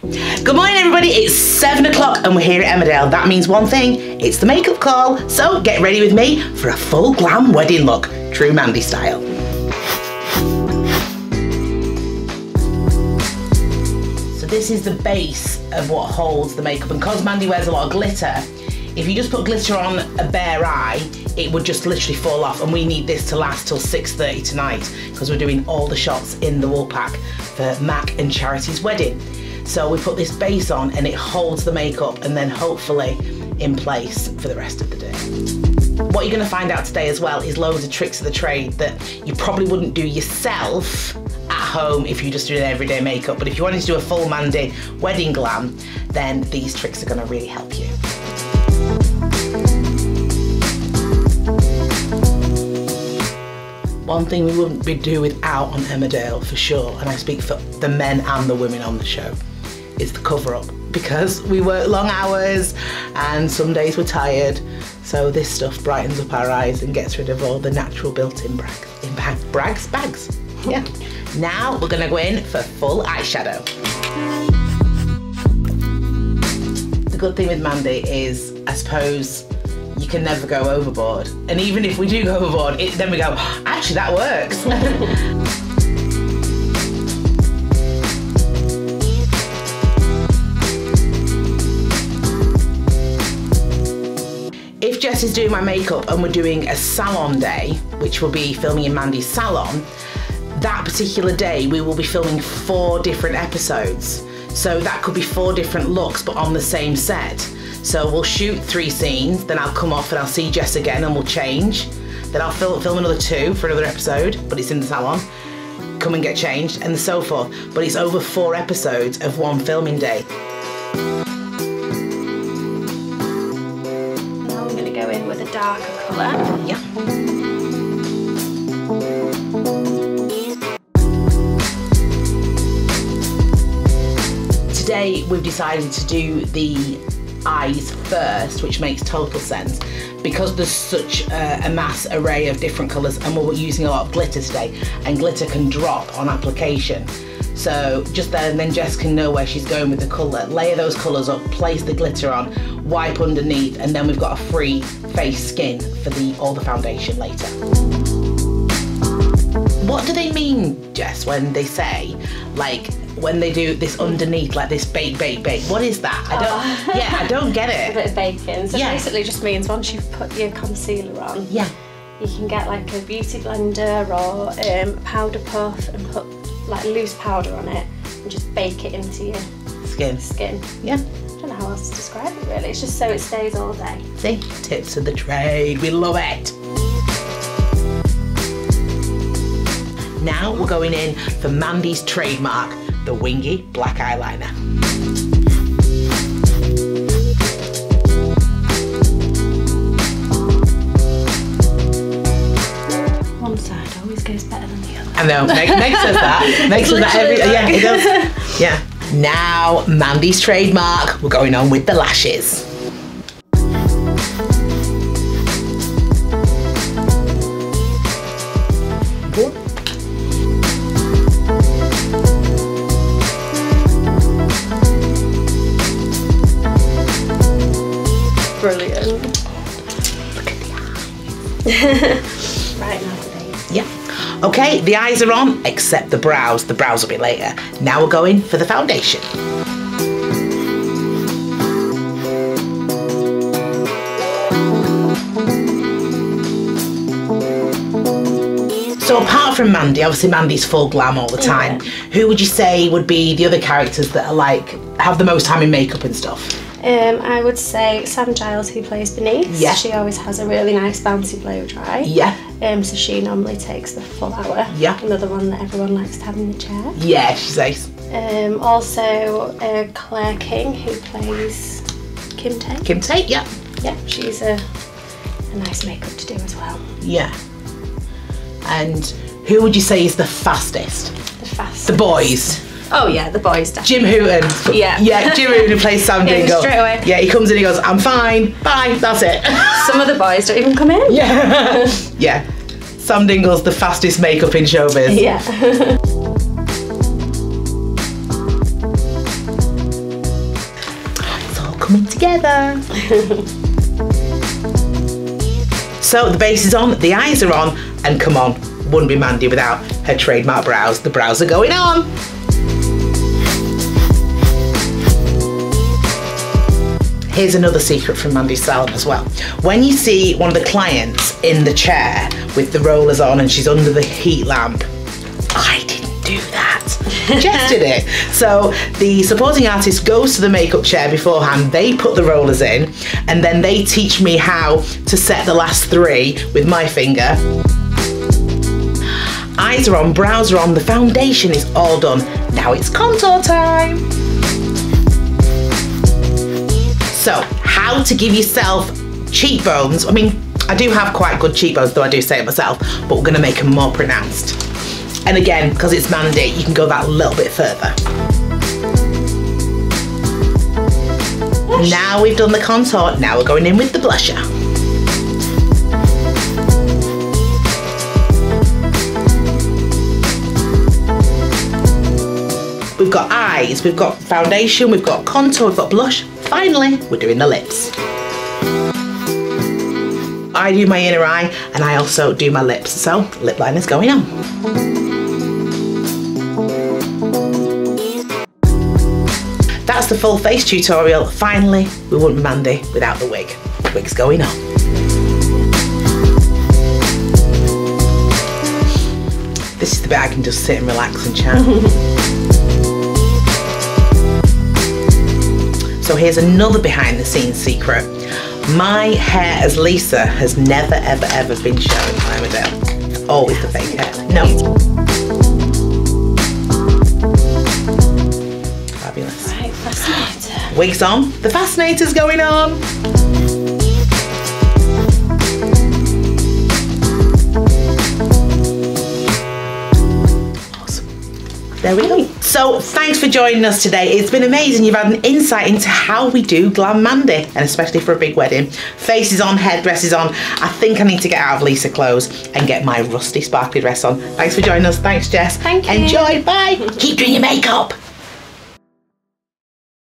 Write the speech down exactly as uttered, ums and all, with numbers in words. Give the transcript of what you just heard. Good morning everybody, it's seven o'clock and we're here at Emmerdale. That means one thing, it's the makeup call. So get ready with me for a full glam wedding look, true Mandy style. So this is the base of what holds the makeup, and because Mandy wears a lot of glitter, if you just put glitter on a bare eye, it would just literally fall off, and we need this to last till six thirty tonight because we're doing all the shots in the Woolpack for Mac and Charity's wedding. So we put this base on and it holds the makeup and then hopefully in place for the rest of the day. What you're gonna find out today as well is loads of tricks of the trade that you probably wouldn't do yourself at home if you just did everyday makeup, but if you wanted to do a full Mandy wedding glam, then these tricks are gonna really help you. One thing we wouldn't be do without on Emmerdale for sure, and I speak for the men and the women on the show, is the cover-up, because we work long hours and some days we're tired, so this stuff brightens up our eyes and gets rid of all the natural built-in brags, in bag, brags, bags. Yeah. Now we're gonna go in for full eyeshadow. The good thing with Mandy is, I suppose, you can never go overboard, and even if we do go overboard, it, then we go, actually that works. If Jess is doing my makeup and we're doing a salon day, which will be filming in Mandy's salon, that particular day we will be filming four different episodes. So that could be four different looks, but on the same set. So we'll shoot three scenes, then I'll come off and I'll see Jess again and we'll change. Then I'll film, film another two for another episode, but it's in the salon. Come and get changed, and so forth. But it's over four episodes of one filming day. Go in with a darker colour. Yeah. Today we've decided to do the eyes first, which makes total sense because there's such a, a mass array of different colours, and we're using a lot of glitter today, and glitter can drop on application. So just then, then Jess can know where she's going with the colour, layer those colours up, place the glitter on, wipe underneath, and then we've got a free face skin for the all the foundation later. What do they mean, Jess, when they say, like, when they do this underneath, like this bake, bake, bake? What is that? I don't, oh. Yeah, I don't get it. It's a bit of baking. So yeah. It basically just means once you've put your concealer on, yeah, you can get like a beauty blender or um, powder puff and put like loose powder on it and just bake it into your skin. Skin. Yeah. I don't know how else to describe it really. It's just so it stays all day. See? Tips of the trade. We love it. Now we're going in for Mandy's trademark, the wingy black eyeliner. One side always goes better than the other. I know, Meg, Meg says that. Meg says that every, yeah, it does. Yeah. Now, Mandy's trademark, we're going on with the lashes. Brilliant. Look at the eyes. Right now. Okay, the eyes are on, except the brows. The brows will be later. Now we're going for the foundation. So apart from Mandy, obviously Mandy's full glam all the time. Yeah. Who would you say would be the other characters that are like, have the most time in makeup and stuff? Um, I would say Sam Giles, who plays Bernice. Yeah. She always has a really nice bouncy blow dry. Yeah. Um, so she normally takes the full hour. Yeah. Another one that everyone likes to have in the chair. Yeah, she's nice. Um, also uh, Claire King, who plays Kim Tate. Kim Tate, yeah. Yeah, she's a, a nice makeup to do as well. Yeah. And who would you say is the fastest? The fastest. The boys. Oh yeah, the boys definitely. Jim Houghton. Yeah. Yeah, Jim Houghton plays Sam Dingle. Straight away. Yeah, he comes in, he goes, I'm fine, bye, that's it. Some of the boys don't even come in. Yeah. Yeah. Sam Dingle's the fastest makeup in showbiz. Yeah. coming together. So the base is on, the eyes are on, and come on, wouldn't be Mandy without her trademark brows. The brows are going on. Here's another secret from Mandy's salon as well. When you see one of the clients in the chair with the rollers on and she's under the heat lamp, I didn't do that. Jess did it. So the supporting artist goes to the makeup chair beforehand, they put the rollers in, and then they teach me how to set the last three with my finger. Eyes are on, brows are on, the foundation is all done. Now it's contour time. So, how to give yourself cheekbones. I mean, I do have quite good cheekbones, though I do say it myself, but we're gonna make them more pronounced. And again, because it's Mandy, you can go that little bit further. Blush. Now we've done the contour, now we're going in with the blusher. We've got eyes, we've got foundation, we've got contour, we've got blush. Finally, we're doing the lips. I do my inner eye and I also do my lips, so lip line is going on. That's the full face tutorial. Finally, we wouldn't be Mandy without the wig. The wig's going on. This is the bit I can just sit and relax and chat. So here's another behind the scenes secret. My hair as Lisa has never, ever, ever been shown in Climadale. It's always the fake hair. No. Fabulous. Right, fascinator. Wigs on. The fascinator's going on. There we go. So thanks for joining us today. It's been amazing. You've had an insight into how we do Glam Mandy, and especially for a big wedding. Faces on, headdresses on. I think I need to get out of Lisa clothes and get my rusty sparkly dress on. Thanks for joining us. Thanks, Jess. Thank you. Enjoy. Bye. Keep doing your makeup.